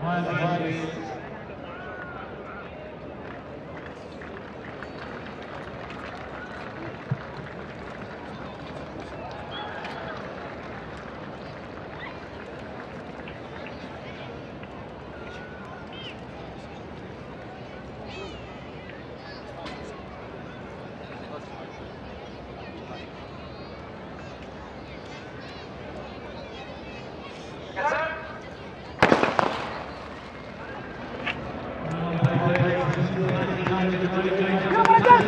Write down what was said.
Smile please.